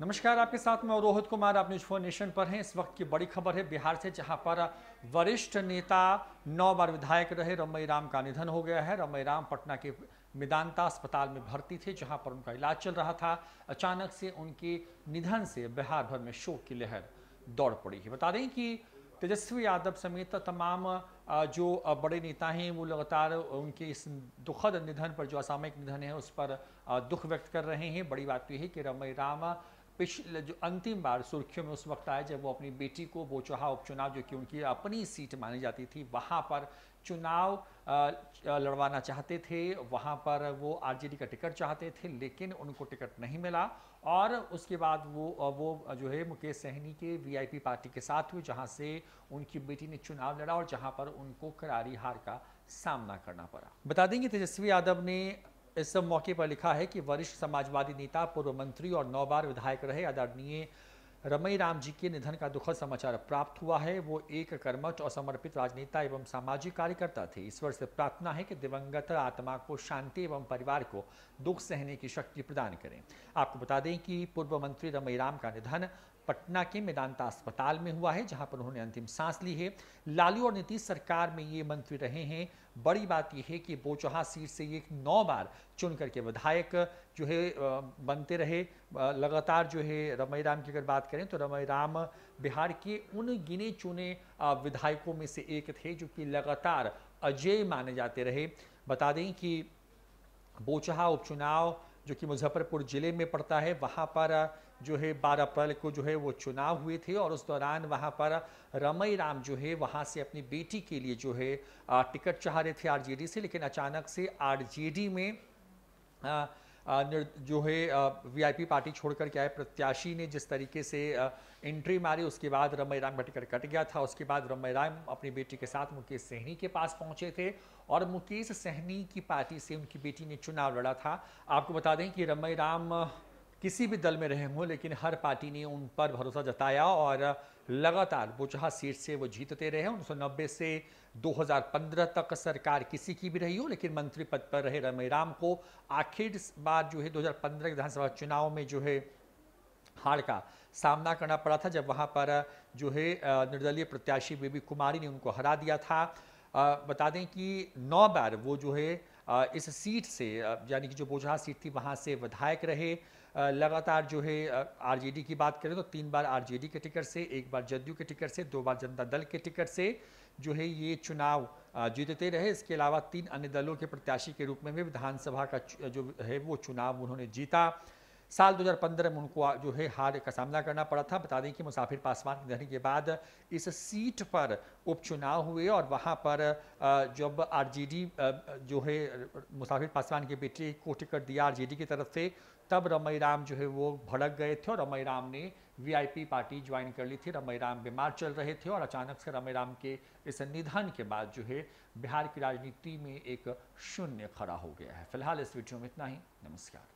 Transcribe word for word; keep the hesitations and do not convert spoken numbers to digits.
नमस्कार, आपके साथ मैं रोहित कुमार। आप न्यूज फॉर नेशन पर हैं। इस वक्त की बड़ी खबर है बिहार से, जहां पर वरिष्ठ नेता नौ बार विधायक रहे रमई राम का निधन हो गया है। रमई राम पटना के मेदांता अस्पताल में भर्ती थे, जहां पर उनका इलाज चल रहा था। अचानक से उनके निधन से बिहार भर में शोक की लहर दौड़ पड़ी है। बता दें कि तेजस्वी यादव समेत तमाम जो बड़े नेता हैं वो लगातार उनके इस दुखद निधन पर, जो असामयिक निधन है, उस पर दुख व्यक्त कर रहे हैं। बड़ी बात यह है कि रमई राम पिछले जो अंतिम बार सुर्खियों में उस वक्त आए जब वो अपनी बेटी को बोचहा उपचुनाव, जो कि उनकी अपनी सीट मानी जाती थी, वहाँ पर चुनाव लड़वाना चाहते थे। वहाँ पर वो आरजेडी का टिकट चाहते थे, लेकिन उनको टिकट नहीं मिला। और उसके बाद वो वो जो है मुकेश सहनी के वीआईपी पार्टी के साथ हुई, जहाँ से उनकी बेटी ने चुनाव लड़ा और जहाँ पर उनको करारी हार का सामना करना पड़ा। बता दें कि तेजस्वी यादव ने इस मौके पर लिखा है कि वरिष्ठ समाजवादी नेता, पूर्व मंत्री और नौ बार विधायक रहे आदरणीय रमई राम जी के निधन का दुखद समाचार प्राप्त हुआ है। वो एक कर्मठ और समर्पित राजनेता एवं सामाजिक कार्यकर्ता थे। ईश्वर से प्रार्थना है कि दिवंगत आत्मा को शांति एवं परिवार को दुख सहने की शक्ति प्रदान करें। आपको बता दें कि पूर्व मंत्री रमई राम का निधन पटना के मेदांता अस्पताल में हुआ है, जहां पर उन्होंने अंतिम सांस ली है। लालू और नीतीश सरकार में ये मंत्री रहे हैं। बड़ी बात यह है कि बोचहा सीट से ये नौ बार चुन करके विधायक जो है बनते रहे लगातार। जो है रमई राम की अगर बात करें तो रमई राम बिहार के उन गिने चुने विधायकों में से एक थे जो कि लगातार अजेय माने जाते रहे। बता दें कि बोचहा उपचुनाव, जो कि मुजफ्फरपुर जिले में पड़ता है, वहाँ पर जो है बारह अप्रैल को जो है वो चुनाव हुए थे और उस दौरान वहाँ पर रमई राम जो है वहाँ से अपनी बेटी के लिए जो है टिकट चाह रहे थे आरजेडी से, लेकिन अचानक से आरजेडी में आ, आ, जो है वीआईपी पार्टी छोड़ कर के आए प्रत्याशी ने जिस तरीके से आ, एंट्री मारी, उसके बाद रमई राम का टिकट कट गया था। उसके बाद रमई राम अपनी बेटी के साथ मुकेश सहनी के पास पहुंचे थे और मुकेश सहनी की पार्टी से उनकी बेटी ने चुनाव लड़ा था। आपको बता दें कि रमई राम किसी भी दल में रहे हों, लेकिन हर पार्टी ने उन पर भरोसा जताया और लगातार बोचहा सीट से वो जीतते रहे। उन्नीस सौ नब्बे से दो हज़ार पंद्रह तक सरकार किसी की भी रही हो, लेकिन मंत्री पद पर रहे रमई राम को आखिर बार जो है दो हज़ार पंद्रह के विधानसभा चुनाव में जो है हार का सामना करना पड़ा था, जब वहाँ पर जो है निर्दलीय प्रत्याशी बीबी कुमारी ने उनको हरा दिया था। बता दें कि नौ बार वो जो है इस सीट से, यानी कि जो बोचहा सीट थी, वहाँ से विधायक रहे लगातार। जो है आरजेडी की बात करें तो तीन बार आरजेडी के टिकट से, एक बार जदयू के टिकट से, दो बार जनता दल के टिकट से जो है ये चुनाव जीतते रहे। इसके अलावा तीन अन्य दलों के प्रत्याशी के रूप में भी विधानसभा का जो है वो चुनाव उन्होंने जीता। साल दो हज़ार पंद्रह में उनको जो है हार का सामना करना पड़ा था। बता दें कि मुसाफिर पासवान के निधन के बाद इस सीट पर उपचुनाव हुए और वहां पर जब आरजेडी जो है मुसाफिर पासवान के बेटे को टिकट दिया आरजेडी की तरफ से, तब रमई राम जो है वो भड़क गए थे और रमई राम ने वीआईपी पार्टी ज्वाइन कर ली थी। रमई राम बीमार चल रहे थे और अचानक से रमई राम के इस निधन के बाद जो है बिहार की राजनीति में एक शून्य खड़ा हो गया है। फिलहाल इस वीडियो में इतना ही। नमस्कार।